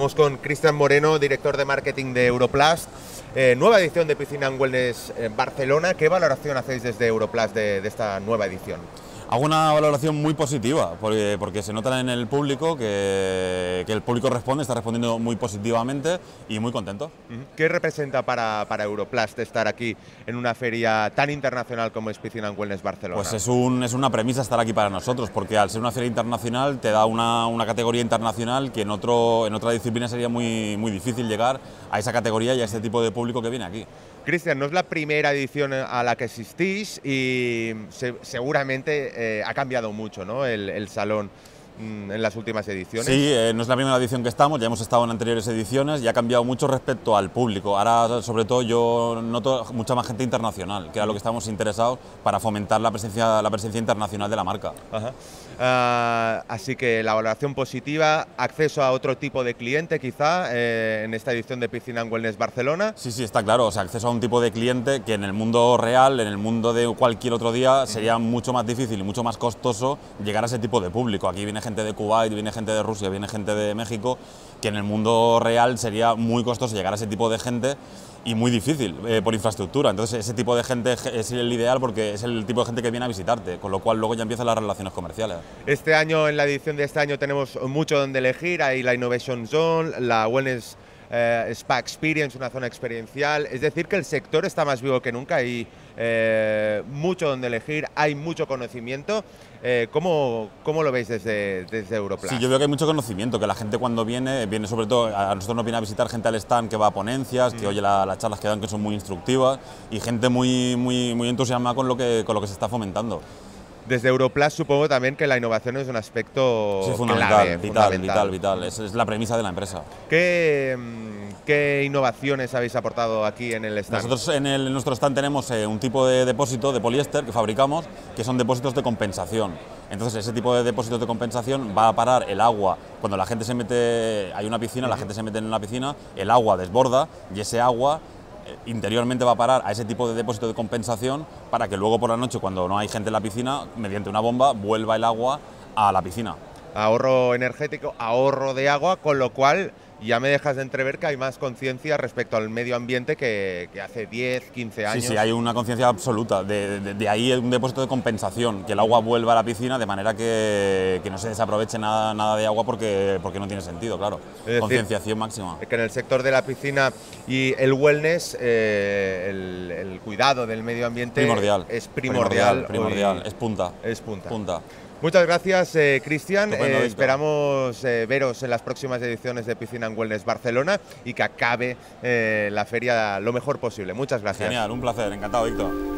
Estamos con Cristian Moreno, director de marketing de Europlast. Nueva edición de Piscina and Wellness en Barcelona. ¿Qué valoración hacéis desde Europlast de esta nueva edición? Hago una valoración muy positiva, porque se nota en el público que el público responde, está respondiendo muy positivamente y muy contento. ¿Qué representa para Europlast estar aquí en una feria tan internacional como es Piscina and Wellness Barcelona? Pues es una premisa estar aquí para nosotros, porque al ser una feria internacional te da una categoría internacional que en otra disciplina sería muy difícil llegar a esa categoría y a ese tipo de público que viene aquí. Cristian, no es la primera edición a la que asistís y seguramente ha cambiado mucho, ¿no?, el salón en las últimas ediciones. Sí, no es la primera edición que estamos, ya hemos estado en anteriores ediciones y ha cambiado mucho respecto al público. Ahora, sobre todo, yo noto mucha más gente internacional, que era lo que estábamos interesados para fomentar la presencia internacional de la marca. Ajá. Así que la valoración positiva, acceso a otro tipo de cliente quizá en esta edición de Piscina and Wellness Barcelona. Sí, está claro, o sea, acceso a un tipo de cliente que en el mundo real, en el mundo de cualquier otro día, sería mucho más difícil y mucho más costoso llegar a ese tipo de público. Aquí viene gente de Kuwait, viene gente de Rusia, viene gente de México, que en el mundo real sería muy costoso llegar a ese tipo de gente y muy difícil por infraestructura. Entonces ese tipo de gente es el ideal porque es el tipo de gente que viene a visitarte, con lo cual luego ya empiezan las relaciones comerciales. Este año, en la edición de este año, tenemos mucho donde elegir. Hay la Innovation Zone, la Wellness Spa Experience, una zona experiencial, es decir, que el sector está más vivo que nunca, hay mucho donde elegir, hay mucho conocimiento. ¿Cómo lo veis desde Europlast? Sí, yo veo que hay mucho conocimiento, que la gente cuando viene sobre todo, a nosotros nos viene a visitar gente al stand que va a ponencias, que oye las charlas que dan, que son muy instructivas, y gente muy entusiasmada con lo que se está fomentando. Desde Europlast supongo también que la innovación es un aspecto fundamental. Es la premisa de la empresa. ¿Qué innovaciones habéis aportado aquí en el stand? Nosotros en nuestro stand tenemos un tipo de depósito de poliéster que fabricamos, que son depósitos de compensación. Entonces ese tipo de depósitos de compensación va a parar el agua. Cuando la gente se mete, hay una piscina, la gente se mete en una piscina, el agua desborda y ese agua interiormente va a parar a ese tipo de depósito de compensación para que luego por la noche, cuando no hay gente en la piscina, mediante una bomba vuelva el agua a la piscina. Ahorro energético, ahorro de agua, con lo cual ya me dejas de entrever que hay más conciencia respecto al medio ambiente que hace 10, 15 años. Sí, hay una conciencia absoluta. De ahí un depósito de compensación, que el agua vuelva a la piscina de manera que no se desaproveche nada de agua porque no tiene sentido, claro. Concienciación máxima. Que en el sector de la piscina y el wellness, el cuidado del medio ambiente es primordial, es punta. Muchas gracias, Cristian. Esperamos veros en las próximas ediciones de Piscina and Wellness Barcelona y que acabe la feria lo mejor posible. Muchas gracias. Genial, un placer. Encantado, Víctor.